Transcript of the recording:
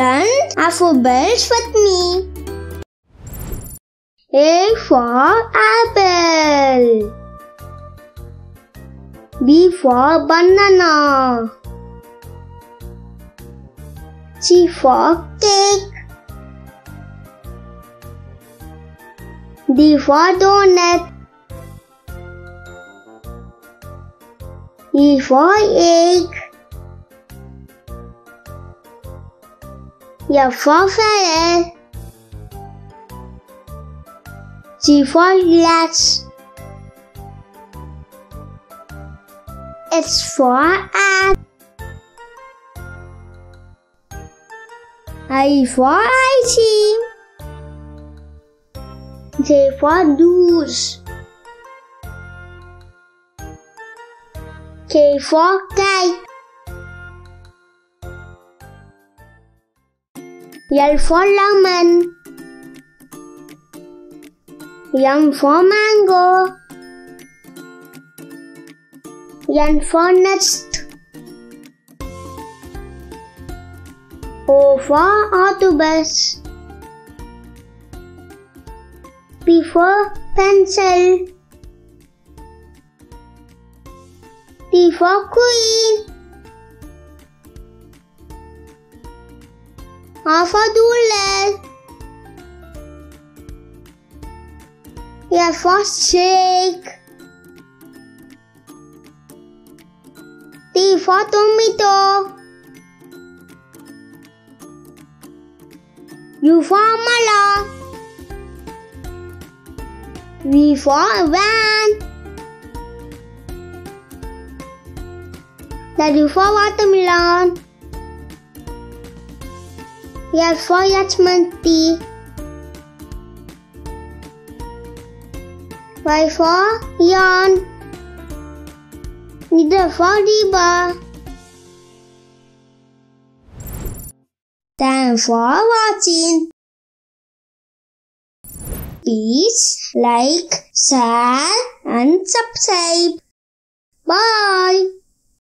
learn alphabets with me. A for apple, B for banana, C for cake, D for donut, E for egg, F for ferret, G for glass, H for egg, I for ice cream, J for juice, K for kite, L for lemon, M for mango, N for nuts, O for autobus, P for pencil, T for queen, R for doodle, A for shake, T for tomato, U for umbrella, V for van, W for watermelon, S for judgment tea, Y for yarn, Z for zebra, Thanks for watching. Please like, share and subscribe. Bye.